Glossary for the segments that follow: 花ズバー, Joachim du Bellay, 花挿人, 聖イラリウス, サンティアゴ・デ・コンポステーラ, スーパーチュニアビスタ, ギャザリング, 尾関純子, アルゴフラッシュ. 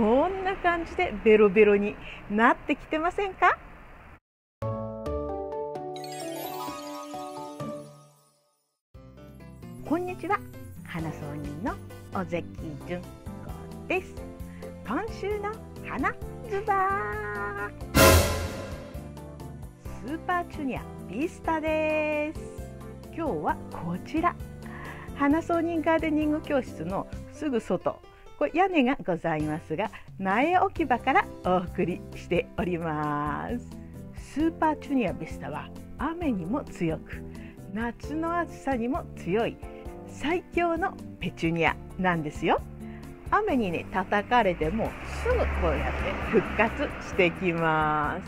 こんな感じでベロベロになってきてませんか？こんにちは、花挿人の尾関純子です。今週の花ズバー、スーパーチュニアビスタです。今日はこちら、花挿人ガーデニング教室のすぐ外、これ屋根がございますが、苗置き場からお送りしております。スーパーチュニアビスタは雨にも強く、夏の暑さにも強い最強のペチュニアなんですよ。雨にね、叩かれてもすぐこうやって復活してきま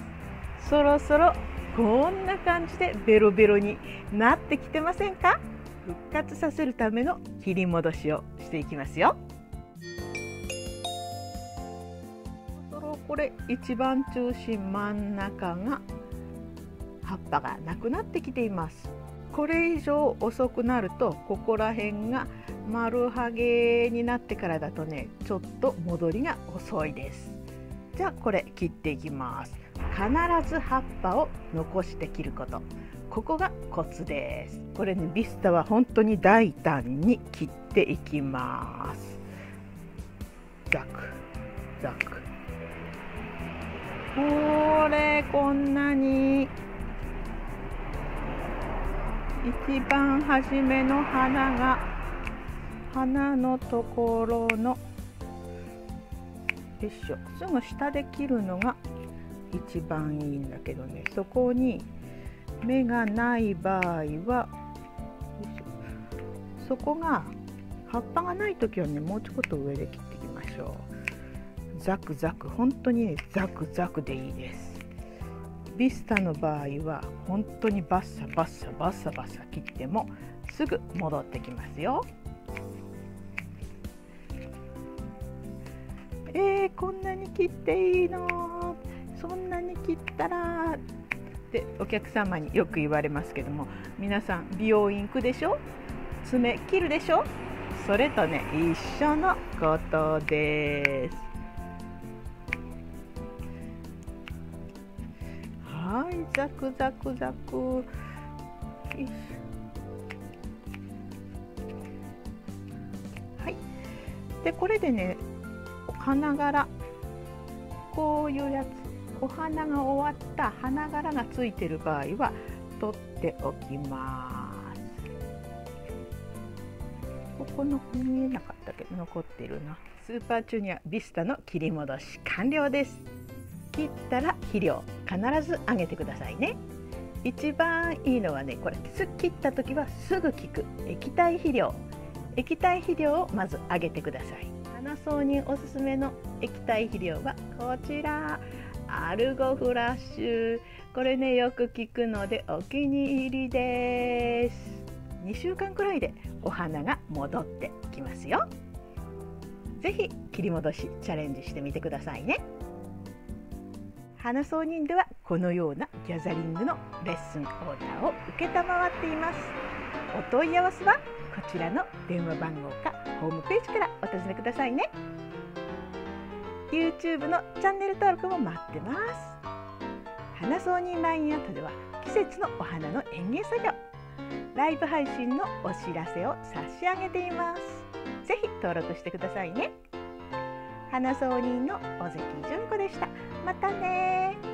す。そろそろこんな感じでベロベロになってきてませんか？復活させるための切り戻しをしていきますよ。これ一番中心、真ん中が葉っぱがなくなってきています。これ以上遅くなると、ここら辺が丸はげになってからだとね、ちょっと戻りが遅いです。じゃあこれ切っていきます。必ず葉っぱを残して切ること、ここがコツです。これね、ビスタは本当に大胆に切っていきます。ザクザク、これこんなに一番初めの花が、花のところのよいしょ、すぐ下で切るのが一番いいんだけどね、そこに芽がない場合は、そこが葉っぱがない時はね、もうちょっと上で切っていきましょう。ザクザク、本当に、ね、ザクザクでいいです。ビスタの場合は本当にバッサバッサバッサバッサ切ってもすぐ戻ってきますよ。こんなに切っていいの？そんなに切ったらってお客様によく言われますけども、皆さん美容院行くでしょ？爪切るでしょ？それとね、一緒のことです。はい、ザクザクザク。はい、でこれでね、お花柄、こういうやつ、お花が終わった花柄がついてる場合は取っておきます。ここの見えなかったけど残ってるな。スーパーチュニアビスタの切り戻し完了です。切ったら肥料必ずあげてくださいね。一番いいのはね、これ切った時はすぐ効く液体肥料、液体肥料をまずあげてください。花挿人おすすめの液体肥料はこちら、アルゴフラッシュ。これね、よく効くのでお気に入りです。2週間くらいでお花が戻ってきますよ。ぜひ切り戻しチャレンジしてみてくださいね。花挿人ではこのようなギャザリングのレッスンオーダーを受けたまわっています。お問い合わせはこちらの電話番号かホームページからお尋ねくださいね。YouTube のチャンネル登録も待ってます。花挿人 LINE アートでは季節のお花の園芸作業、ライブ配信のお知らせを差し上げています。ぜひ登録してくださいね。花挿人の尾関純子でした。またね。